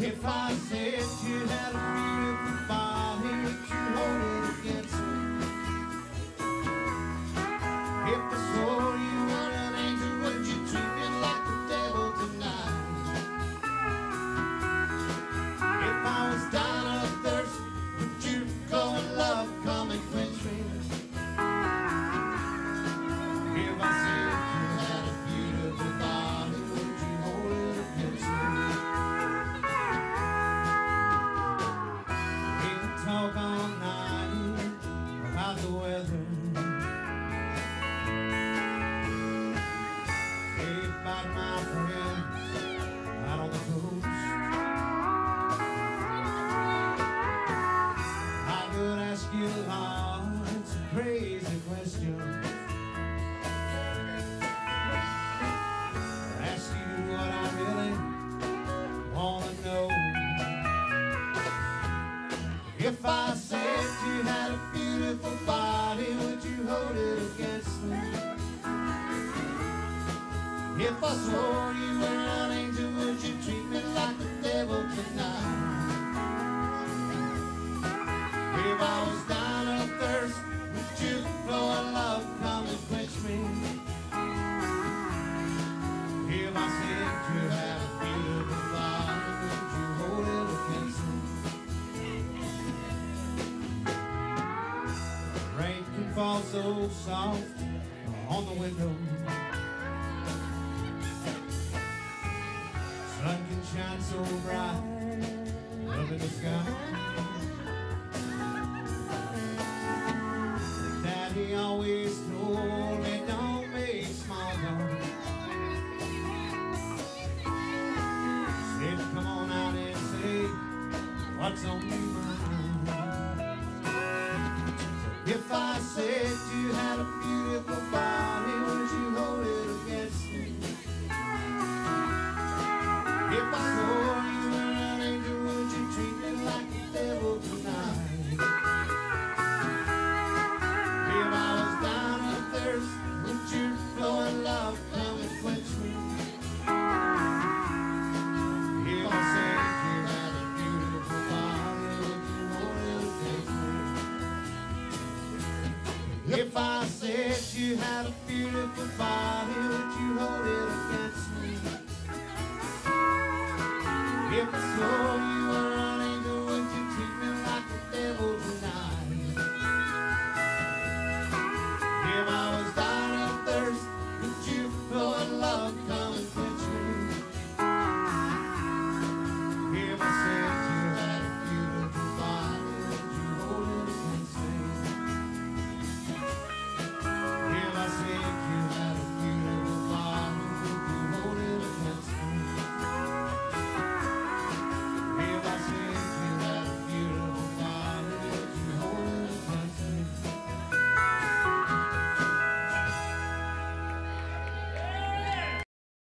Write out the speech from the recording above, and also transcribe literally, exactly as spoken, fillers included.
If I said you had a beautiful body, would you hold it against me? If I saw you were an angel, would you treat me like the devil tonight? If I was dying of thirst, would you go and love, come and quench me? If I said you had a beautiful body, would you hold it against me? Talk all night about the weather. Sleep by my friend out on the coast. I could ask you lots of crazy questions. I'll ask you what I really want to know. If I said you had a beautiful body, would you hold it against me? If I swore you were an angel, would you treat me like the devil tonight? If I was dying of thirst, would you flow in love, come and quench me? If I said you had a beautiful body, would you hold it against me? Rain can fall so soft on the window. Sun can shine so bright up in the sky. Daddy always told me don't make small talk. Said come on out and say what's on your mind. If I said you had a beautiful body, would you hold it against me? If I swore you were an angel, would you treat me like the devil tonight? If I was down of thirst, would you flow in love, come and quench me? If I said you had a beautiful body, would you hold it against me? If I said you had a beautiful body, would you hold it against me? If I swore